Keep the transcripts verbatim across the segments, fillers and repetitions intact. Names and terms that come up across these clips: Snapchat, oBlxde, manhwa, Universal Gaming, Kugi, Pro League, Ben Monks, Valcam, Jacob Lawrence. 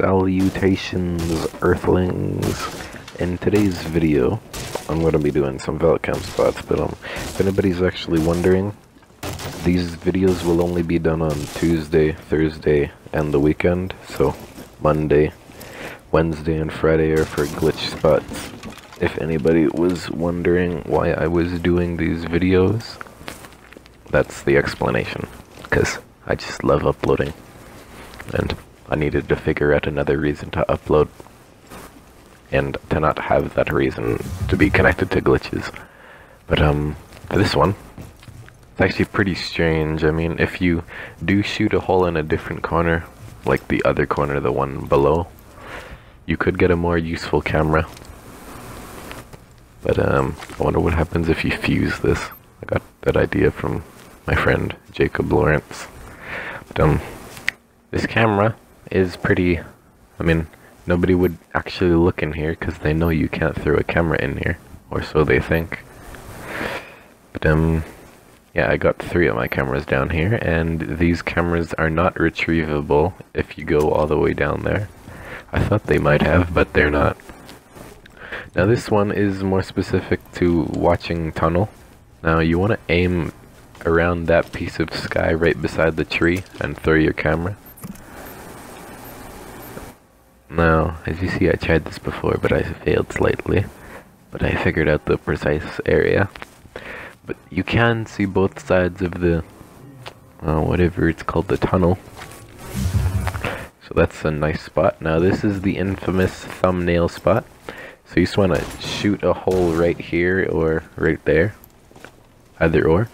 Salutations, Earthlings. In today's video, I'm going to be doing some Valcam spots, but um, if anybody's actually wondering, these videos will only be done on Tuesday, Thursday, and the weekend, so Monday, Wednesday, and Friday are for glitch spots. If anybody was wondering why I was doing these videos, that's the explanation, because I just love uploading, and I needed to figure out another reason to upload and to not have that reason to be connected to glitches. But um, for this one, it's actually pretty strange. I mean, if you do shoot a hole in a different corner, like the other corner, the one below, you could get a more useful camera. But um, I wonder what happens if you fuse this. I got that idea from my friend Jacob Lawrence. But um, this camera is pretty, I mean, nobody would actually look in here because they know you can't throw a camera in here, or so they think. But um, yeah, I got three of my cameras down here, and these cameras are not retrievable if you go all the way down there. I thought they might have, but they're not. Now this one is more specific to watching tunnel. Now you want to aim around that piece of sky right beside the tree and throw your camera. Now, as you see, I tried this before, but I failed slightly. But I figured out the precise area. But you can see both sides of the, uh, whatever it's called, the tunnel. So that's a nice spot. Now this is the infamous thumbnail spot. So you just want to shoot a hole right here or right there. Either or.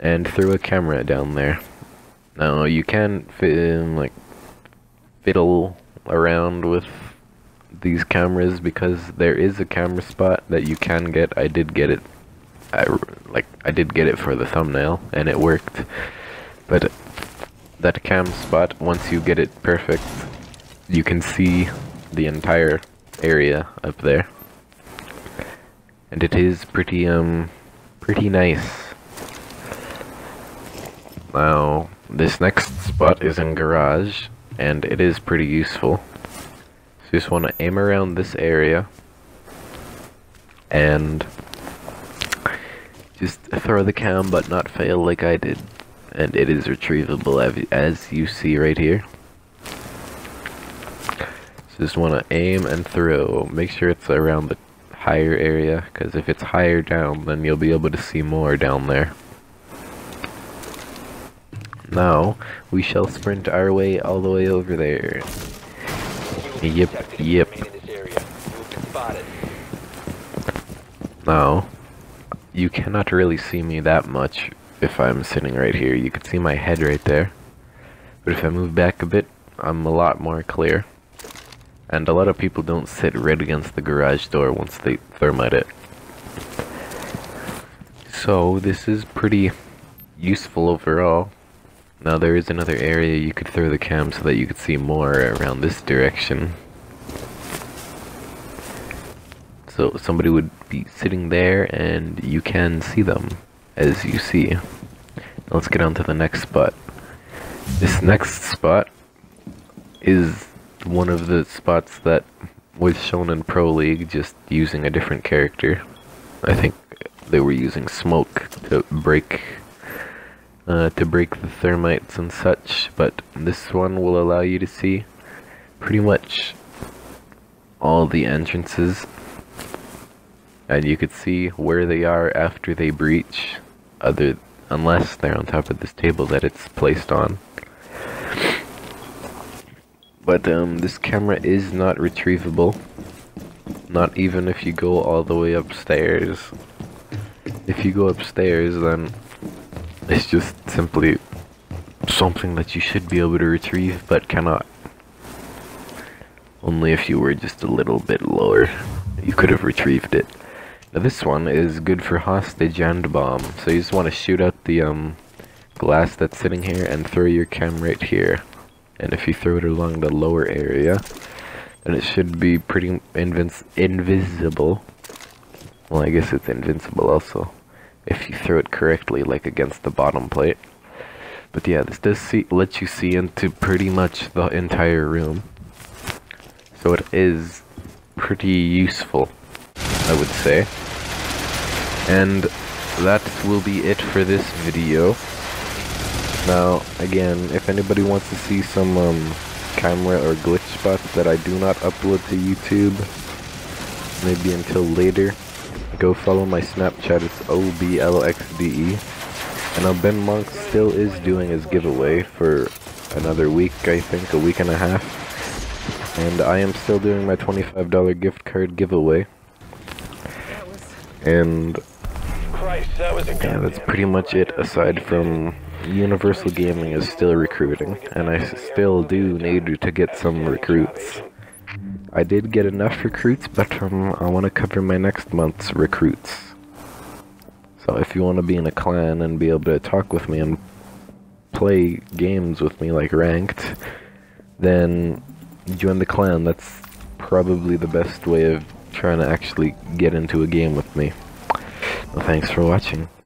And throw a camera down there. Now you can fit in, like, fiddle around with these cameras, because there is a camera spot that you can get. I did get it, I, like I did get it for the thumbnail and it worked, but that cam spot, once you get it perfect, you can see the entire area up there, and it is pretty um pretty nice. Now this next spot is in garage, and it is pretty useful. So you just want to aim around this area and just throw the cam, but not fail like I did. And it is retrievable, as you see right here. So just want to aim and throw. Make sure it's around the higher area, because if it's higher down, then you'll be able to see more down there. Now, we shall sprint our way all the way over there. Yep, yep. Now, you cannot really see me that much if I'm sitting right here. You can see my head right there. But if I move back a bit, I'm a lot more clear. And a lot of people don't sit right against the garage door once they thermite it. So, this is pretty useful overall. Now there is another area you could throw the cam so that you could see more around this direction. So somebody would be sitting there and you can see them, as you see. Now let's get on to the next spot. This next spot is one of the spots that was shown in Pro League, just using a different character. I think they were using smoke to break Uh, to break the thermites and such, but this one will allow you to see pretty much all the entrances, and you could see where they are after they breach, other unless they're on top of this table that it's placed on. But um, this camera is not retrievable, not even if you go all the way upstairs. If you go upstairs, then it's just simply something that you should be able to retrieve, but cannot. Only if you were just a little bit lower, you could have retrieved it. Now this one is good for hostage and bomb, so you just want to shoot out the um, glass that's sitting here and throw your cam right here. And if you throw it along the lower area, then it should be pretty invinc invisible. Well, I guess it's invincible also, if you throw it correctly, like against the bottom plate. But yeah, this does see, let you see into pretty much the entire room. So it is pretty useful, I would say. And that will be it for this video. Now, again, if anybody wants to see some um, camera or glitch spots that I do not upload to YouTube, maybe until later, go follow my Snapchat, it's O B L X D E. And now Ben Monks still is doing his giveaway for another week, I think, a week and a half. And I am still doing my twenty-five dollar gift card giveaway. And yeah, that's pretty much it, aside from Universal Gaming is still recruiting, and I still do need to get some recruits. I did get enough recruits, but um, I want to cover my next month's recruits. So if you want to be in a clan and be able to talk with me and play games with me like ranked, then join the clan. That's probably the best way of trying to actually get into a game with me. Well, thanks for watching.